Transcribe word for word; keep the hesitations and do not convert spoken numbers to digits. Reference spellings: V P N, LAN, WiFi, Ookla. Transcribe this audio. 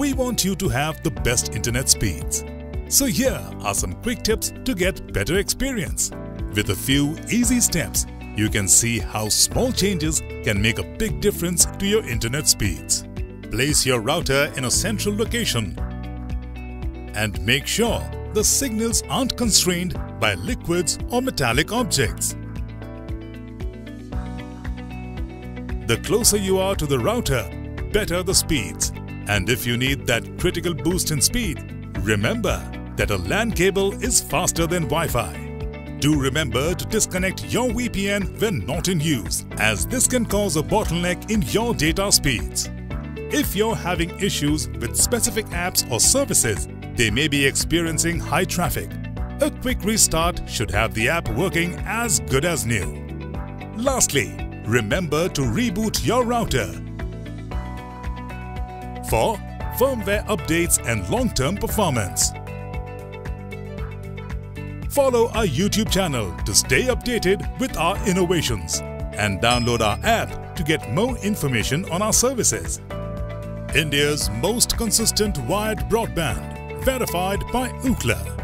we want you to have the best internet speeds. So here are some quick tips to get better experience. With a few easy steps, you can see how small changes can make a big difference to your internet speeds. Place your router in a central location and make sure the signals aren't constrained by liquids or metallic objects. The closer you are to the router, better the speeds. And if you need that critical boost in speed, remember that a LAN cable is faster than Wi-Fi. Do remember to disconnect your V P N when not in use, as this can cause a bottleneck in your data speeds. If you're having issues with specific apps or services, they may be experiencing high traffic. A quick restart should have the app working as good as new. Lastly, remember to reboot your router for firmware updates and long-term performance. Follow our YouTube channel to stay updated with our innovations and download our app to get more information on our services. India's most consistent wired broadband, verified by Ookla.